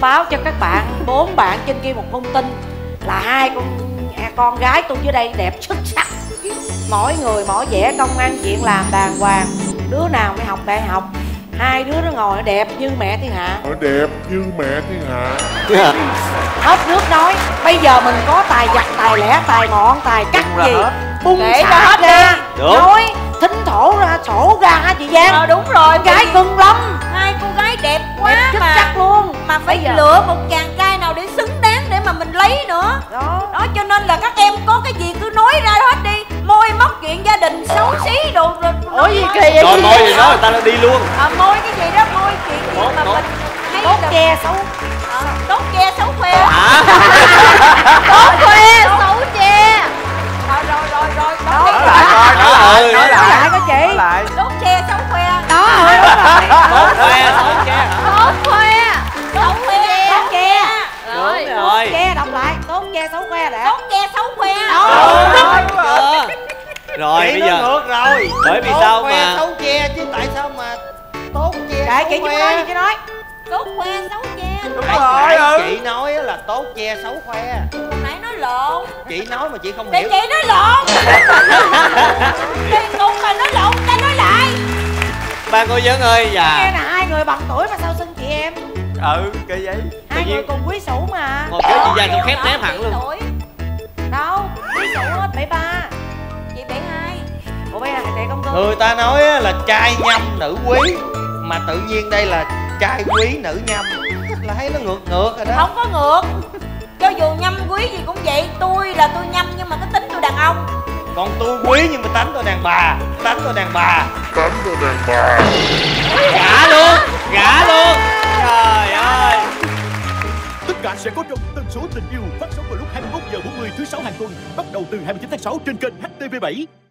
báo cho các bạn, bốn bạn trên kia một thông tin là hai con gái tôi dưới đây đẹp xuất sắc, mỗi người mỗi vẻ, công ăn chuyện làm đàng hoàng, đứa nào mới học đại học. Hai đứa nó ngồi đẹp như mẹ thiên hạ. Đẹp như mẹ thiên hạ. Hết nước nói. Bây giờ mình có tài giặt, tài lẻ, tài mọn, tài cắt gì bung để ra hết ra. Nói thính thổ ra, sổ ra chị Giang. Đúng rồi. Con gái cưng lắm. Hai cô gái đẹp quá đẹp mà chắc luôn. Mà phải lựa một chàng trai nào để xứng đáng để mà mình lấy nữa. Đó cho nên là các em có cái gì cứ nói ra hết đi. Môi móc chuyện gia đình xấu xí đồ. Ủa gì kỳ vậy? Rồi môi gì đó người ta đi luôn. Môi cái gì đó, môi chuyện gì mà mình thấy tốt che xấu. Tốt che xấu khoe. Tốt khoe xấu che. Rồi nói lại có chị. Tốt che xấu khoe. Đó rồi đúng rồi. Tốt khoe xấu che. Tốt khoe. Tốt khoe. Tốt che. Tốt che đọc lại. Tốt che xấu khoe đã. Tốt che xấu khoe. Rồi bây giờ ngược rồi. Bởi vì sao mà xấu che chứ tại sao mà tốt che? Để chị nói gì chứ nói. Tốt khoe xấu che. Đúng rồi. Chị nói là tốt che xấu khoe. Nãy nói lộn. Chị nói mà chị không hiểu. Chị nói lộn. Chị cùng mà nói lộn, ta nói lại. Ba cô Vân ơi, dạ. Nghe là hai người bằng tuổi mà sao xưng chị em? Cái giấy. Hai người cùng quý sủ mà. Ngồi kéo chị ra trong khép nép hẳn luôn. Đâu, quý sủ hết 73. Người ta nói là trai nhâm nữ quý, mà tự nhiên đây là trai quý nữ nhâm, là thấy nó ngược rồi đó. Không có ngược. Cho dù nhâm quý gì cũng vậy. Tôi là tôi nhâm nhưng mà cái tính tôi đàn ông. Còn tôi quý nhưng mà tánh tôi đàn bà. Tánh tôi đàn bà. Tánh tôi đàn bà. Gã luôn. Gã luôn. Trời ơi. Tất cả sẽ có trong Tần Số Tình Yêu, phát sóng vào lúc 21h40 thứ Sáu hàng tuần, bắt đầu từ 29 tháng 6 trên kênh HTV7.